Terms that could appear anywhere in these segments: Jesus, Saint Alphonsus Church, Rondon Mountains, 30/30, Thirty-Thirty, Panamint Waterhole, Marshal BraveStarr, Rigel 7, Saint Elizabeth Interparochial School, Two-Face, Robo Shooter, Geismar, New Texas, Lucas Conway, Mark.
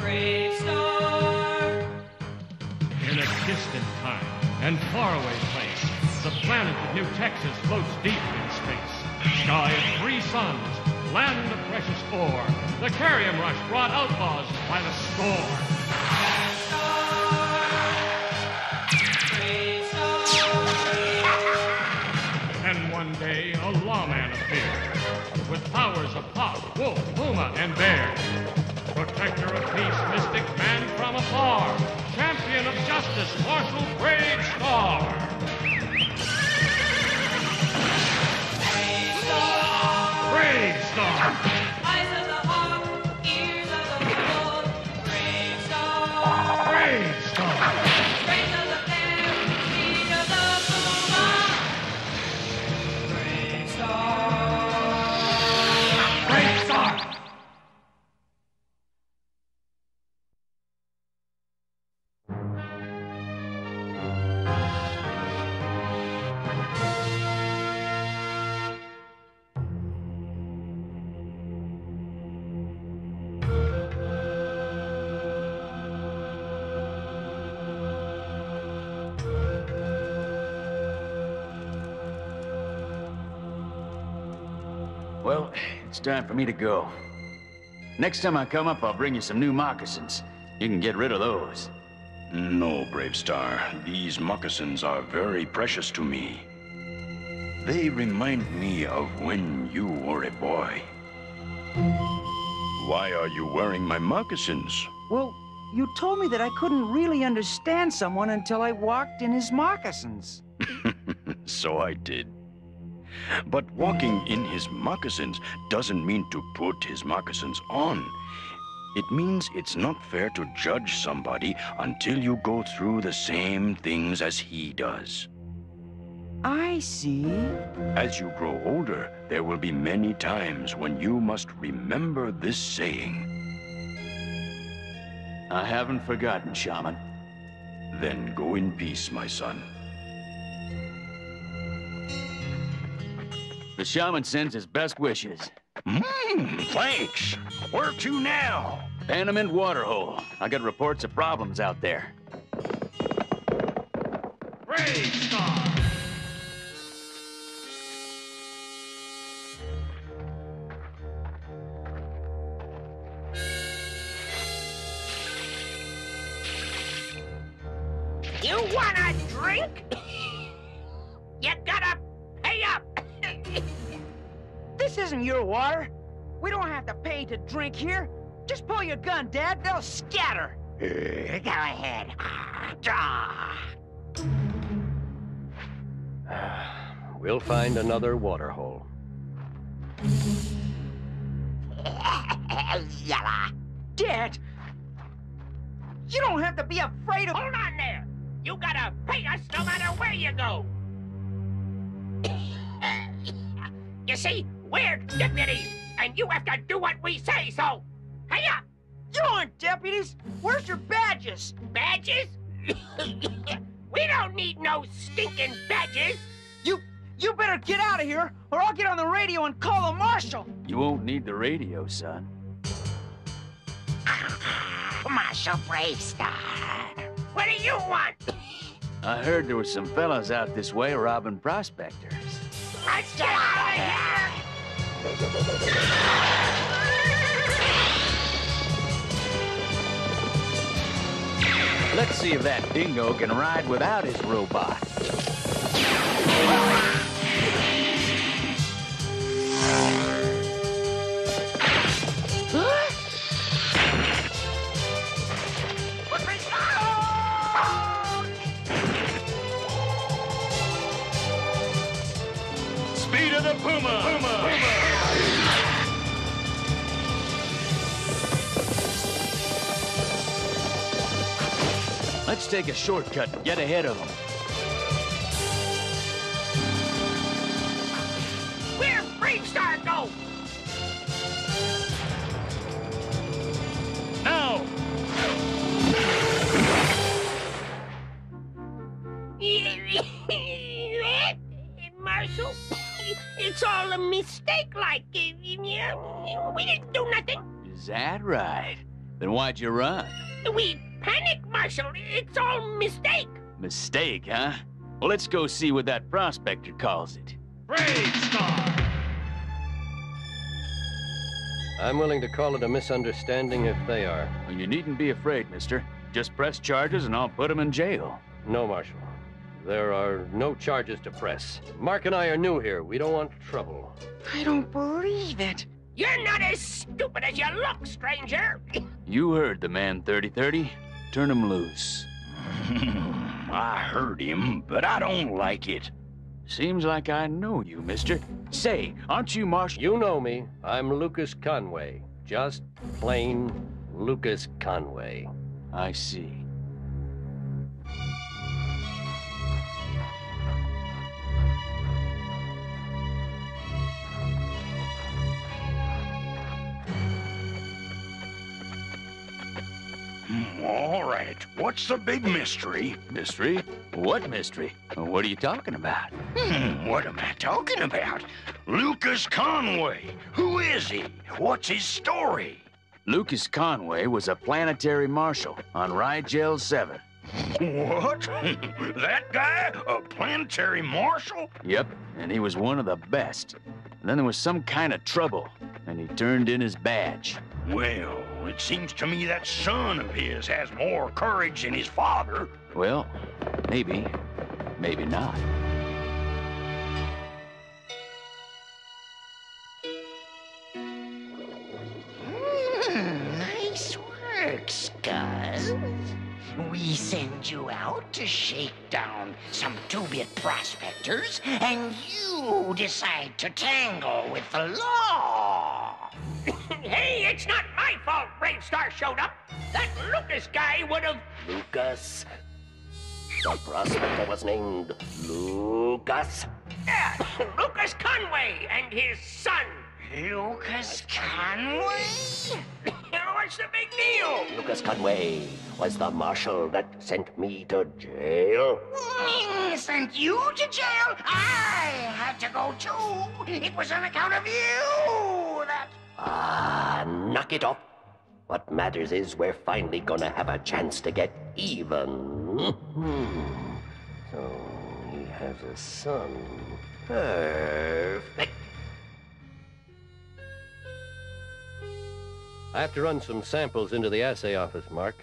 BraveStarr. In a distant time and faraway place, the planet of New Texas floats deep in space. Sky of three suns, land of precious ore, the carrion rush brought outlaws by the score. And one day, a lawman appeared, with powers of hawk, wolf, puma, and bear. Protector of peace, mystic man from afar, champion of justice, Marshal BraveStarr. BraveStarr! BraveStarr! Eyes of the hawk, ears of the wolf, BraveStarr! BraveStarr! Brains of the bear, feet of the puma, BraveStarr! BraveStarr! Well, it's time for me to go. Next time I come up, I'll bring you some new moccasins. You can get rid of those. No, BraveStarr. These moccasins are very precious to me. They remind me of when you were a boy. Why are you wearing my moccasins? Well, you told me that I couldn't really understand someone until I walked in his moccasins. So I did. But walking in his moccasins doesn't mean to put his moccasins on. It means it's not fair to judge somebody until you go through the same things as he does. I see. As you grow older, there will be many times when you must remember this saying. I haven't forgotten, Shaman. Then go in peace, my son. The shaman sends his best wishes. Thanks. Where to now? Panamint Waterhole. I got reports of problems out there. BraveStarr! You want a drink? You gotta pay up. This isn't your water. We don't have to pay to drink here. Just pull your gun, Dad. They'll scatter. Go ahead. Draw. We'll find another waterhole. Dad! You don't have to be afraid of... Hold on there! You gotta pay us no matter where you go! You see, we're deputies, and you have to do what we say, so hang up! You aren't deputies! Where's your badges? Badges? We don't need no stinking badges! You better get out of here, or I'll get on the radio and call the marshal! You won't need the radio, son. Marshal BraveStarr, what do you want? I heard there were some fellas out this way robbing prospectors. Let's get out of here! Let's see if that dingo can ride without his robot. The puma. Puma. Let's take a shortcut and get ahead of them. Where BraveStarr go? Now. Marshal? It's all a mistake, like Yeah, we didn't do nothing. Is that right? Then why'd you run? We panicked, Marshal. It's all mistake. Mistake, huh? Well, let's go see what that prospector calls it. BraveStarr! I'm willing to call it a misunderstanding if they are. Well, you needn't be afraid, mister. Just press charges and I'll put them in jail. No, Marshal. There are no charges to press. Mark and I are new here. We don't want trouble. I don't believe it. You're not as stupid as you look, stranger. You heard the man, 30-30. Turn him loose. I heard him, but I don't like it. Seems like I know you, mister. Say, aren't you Marshal? You know me. I'm Lucas Conway. Just plain Lucas Conway. I see. All right, what's the big mystery? Mystery? What mystery? What are you talking about? What am I talking about? Lucas Conway. Who is he? What's his story? Lucas Conway was a planetary marshal on Rigel 7. What? That guy? A planetary marshal? Yep, and he was one of the best. And then there was some kind of trouble, and he turned in his badge. Well, it seems to me that son of his has more courage than his father. Well, maybe, maybe not. Nice work, Scuzz. We send you out to shake down some two-bit prospectors, and you decide to tangle with the law. Hey, it's not my fault BraveStarr showed up. That Lucas guy would have... Lucas? The prospector was named Lucas? Yeah, Lucas Conway and his son. Lucas Conway? What's the big deal? Lucas Conway was the marshal that sent me to jail. Sent you to jail? I had to go too. It was on account of you that... Ah, knock it off. What matters is we're finally gonna have a chance to get even. So he has a son. Perfect. I have to run some samples into the assay office, Mark.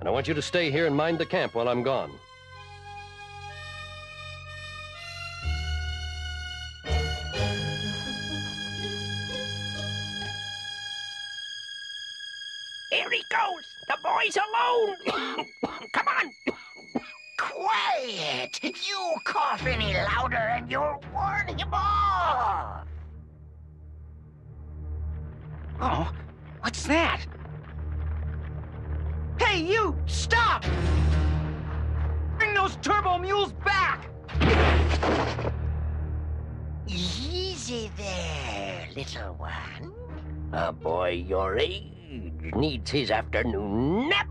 And I want you to stay here and mind the camp while I'm gone. Here he goes! The boy's alone! Come on! Quiet! You cough any louder and you'll warn him off! Oh, what's that? Hey, you! Stop! Bring those turbo mules back! Easy there, little one. A boy your age needs his afternoon nap.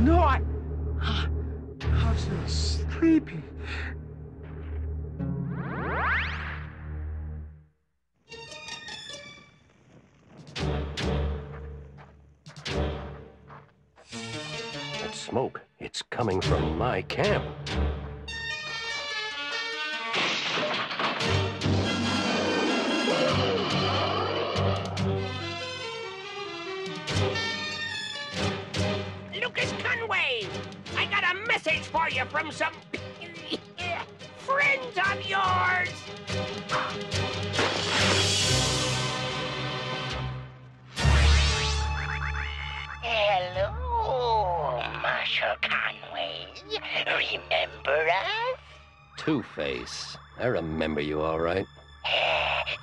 No, I'm so sleepy. That smoke, it's coming from my camp. For you from some friends of yours. Hello, Marshal Conway. Remember us? Two-Face. I remember you all right.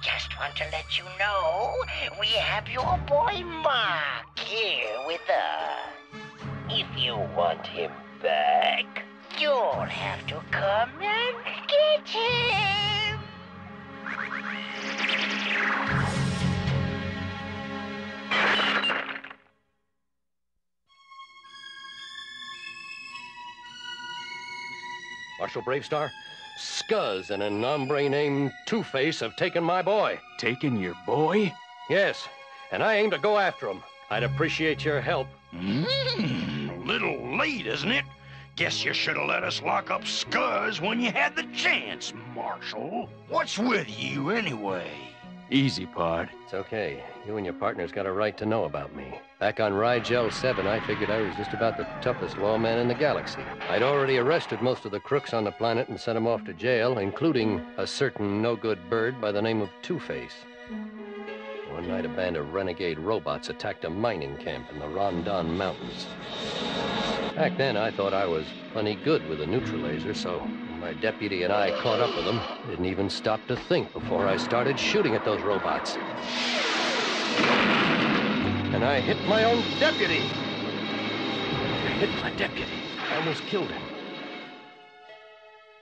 Just want to let you know we have your boy Mark here with us. If you want him back, you'll have to come and get him. Marshal BraveStarr, Scuzz and a hombre named Two-Face have taken my boy. Taken your boy? Yes, and I aim to go after him. I'd appreciate your help. Little late, isn't it? Guess you should have let us lock up Scuzz when you had the chance, Marshal. What's with you, anyway? Easy, Pard. It's okay. You and your partner's got a right to know about me. Back on Rigel 7, I figured I was just about the toughest lawman in the galaxy. I'd already arrested most of the crooks on the planet and sent them off to jail, including a certain no-good bird by the name of Two-Face. One night, a band of renegade robots attacked a mining camp in the Rondon Mountains. Back then, I thought I was plenty good with a neutralizer, so my deputy and I caught up with them. Didn't even stop to think before I started shooting at those robots. And I hit my own deputy. I hit my deputy. I almost killed him.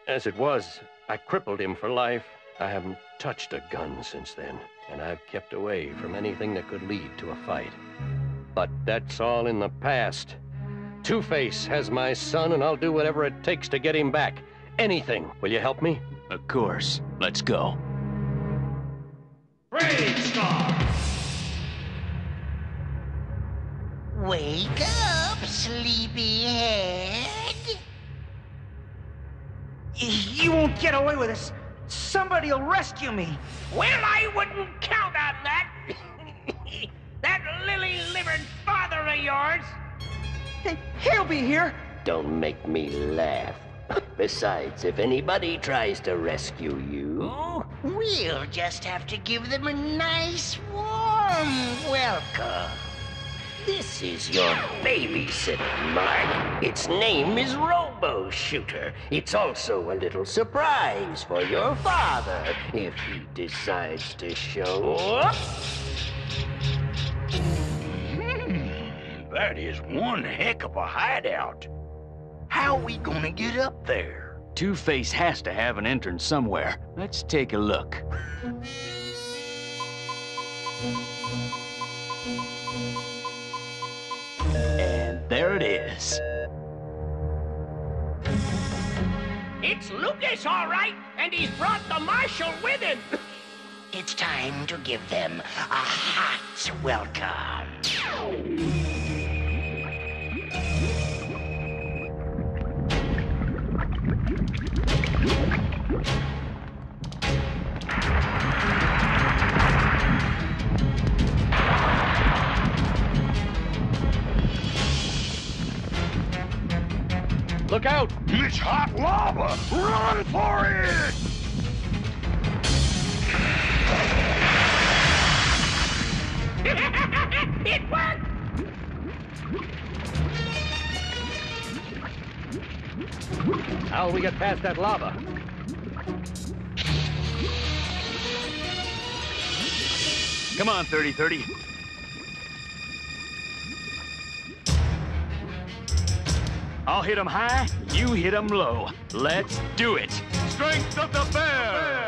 As it was, I crippled him for life. I haven't touched a gun since then, and I've kept away from anything that could lead to a fight. But that's all in the past. Two-Face has my son, and I'll do whatever it takes to get him back. Anything. Will you help me? Of course. Let's go. BraveStarr! Wake up, sleepyhead. You won't get away with this. Somebody'll rescue me. Well, I wouldn't count on that. That lily-livered father of yours. He'll be here. Don't make me laugh. Besides, if anybody tries to rescue you, we'll just have to give them a nice, warm welcome. This is your babysitter, Mark. Its name is Robo Shooter. It's also a little surprise for your father if he decides to show up. That is one heck of a hideout. How are we gonna get up there? Two-Face has to have an entrance somewhere. Let's take a look. And there it is. It's Lucas, all right, and he's brought the Marshal with him. It's time to give them a hot welcome. Look out! It's hot lava! Run for it! It worked! How'll we get past that lava? Come on, 30-30. I'll hit 'em high, you hit 'em low. Let's do it. Strength of the bear!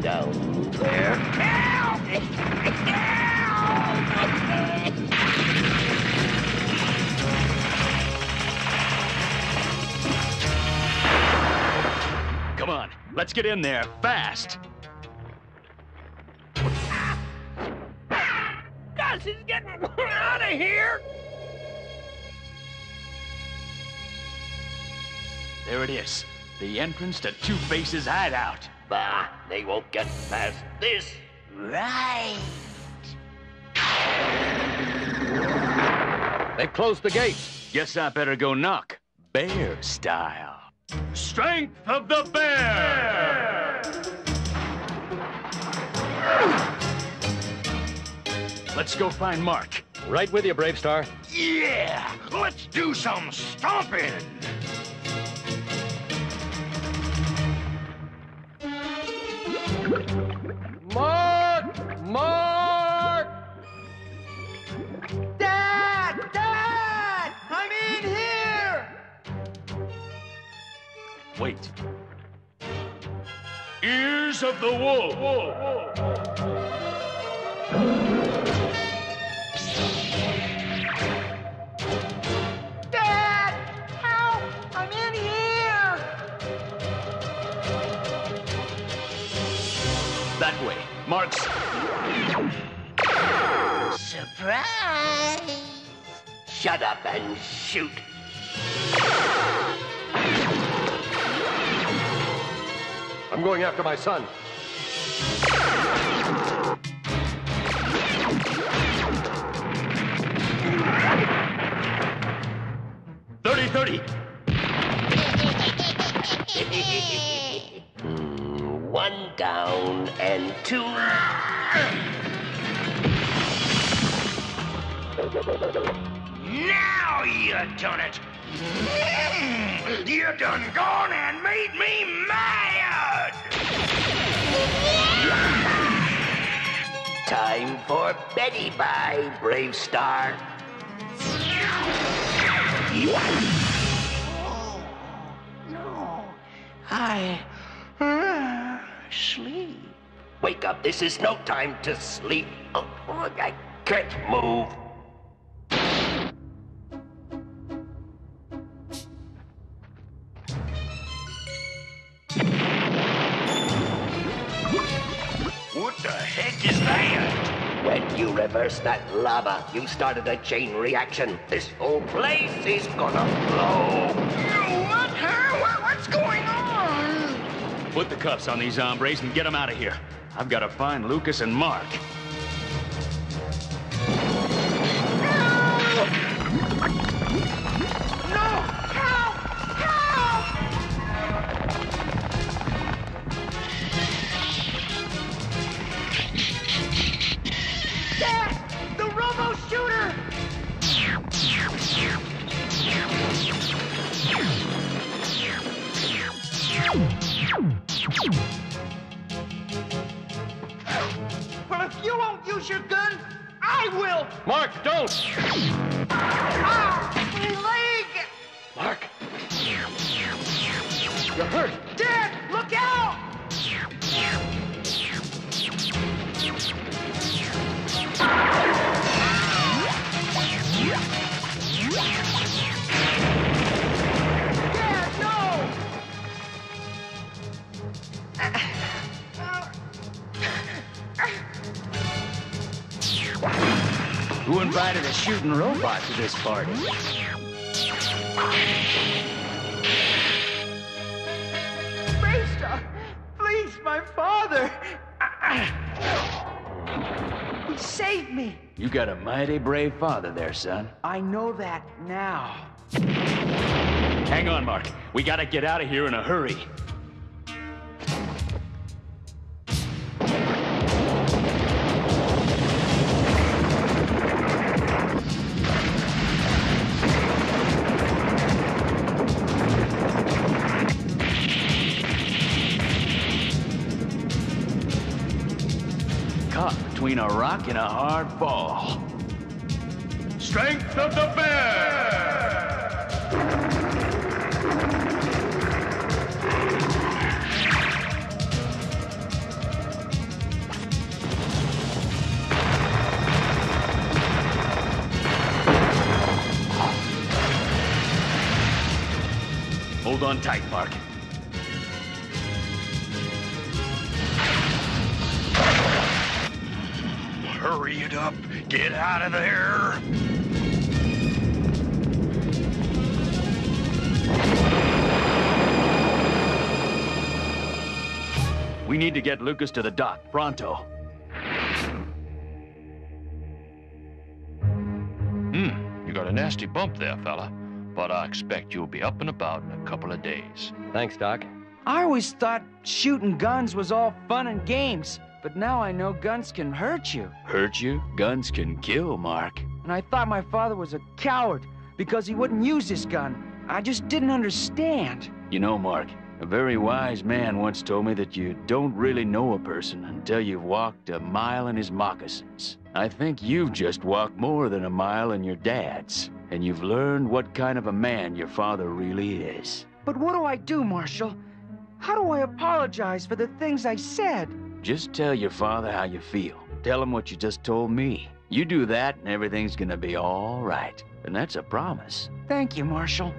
Down there. Help! Help! Come on, let's get in there fast. Gus is getting out of here. There it is, the entrance to Two-Face's hideout. Bah, they won't get past this. Right. They've closed the gates. Guess I better go knock. Bear style. Strength of the bear! Let's go find Mark. Right with you, BraveStarr. Yeah! Let's do some stomping! Mark! Wait. Ears of the Wolf. Dad! Help! I'm in here! That way. Mark's. Surprise! Shut up and shoot. I'm going after my son. Thirty-Thirty. One down and two. Now you done it. You done gone and made me mad! Time for Betty Bye, BraveStarr. Oh, no. I... sleep. Wake up, this is no time to sleep. Oh, look, I can't move. You reversed that lava. You started a chain reaction. This whole place is gonna blow. What? Huh? What's going on? Put the cuffs on these hombres and get them out of here. I've got to find Lucas and Mark. No! No! Help! Robo Shooter! Well, if you won't use your gun, I will! Mark, don't! Ah! My leg! Mark! You're hurt! Dad, look out! Who invited a shooting robot to this party? BraveStarr, please, my father! Save me! You got a mighty brave father there, son. I know that now. Hang on, Mark. We gotta get out of here in a hurry. Between a rock and a hard ball. Strength of the bear! Hold on tight, Mark. Hurry it up! Get out of there! We need to get Lucas to the dock, pronto. You got a nasty bump there, fella. But I expect you'll be up and about in a couple of days. Thanks, Doc. I always thought shooting guns was all fun and games. But now I know guns can hurt you. Hurt you? Guns can kill, Mark. And I thought my father was a coward because he wouldn't use his gun. I just didn't understand. You know, Mark, a very wise man once told me that you don't really know a person until you've walked a mile in his moccasins. I think you've just walked more than a mile in your dad's, and you've learned what kind of a man your father really is. But what do I do, Marshal? How do I apologize for the things I said? Just tell your father how you feel. Tell him what you just told me. You do that and everything's gonna be all right. And that's a promise. Thank you, Marshal.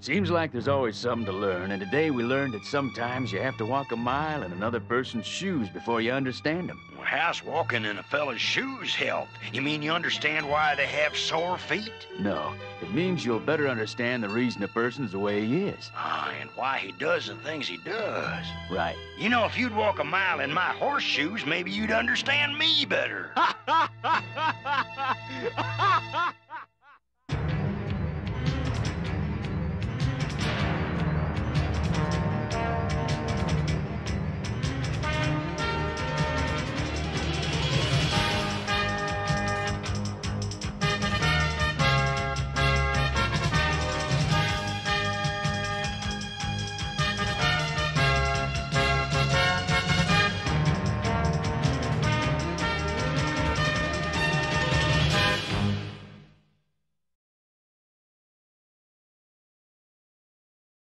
Seems like there's always something to learn, and today we learned that sometimes you have to walk a mile in another person's shoes before you understand them. How's walking in a fella's shoes help? You mean you understand why they have sore feet? No, it means you'll better understand the reason a person's the way he is. Ah, and why he does the things he does. Right. You know, if you'd walk a mile in my horseshoes, maybe you'd understand me better.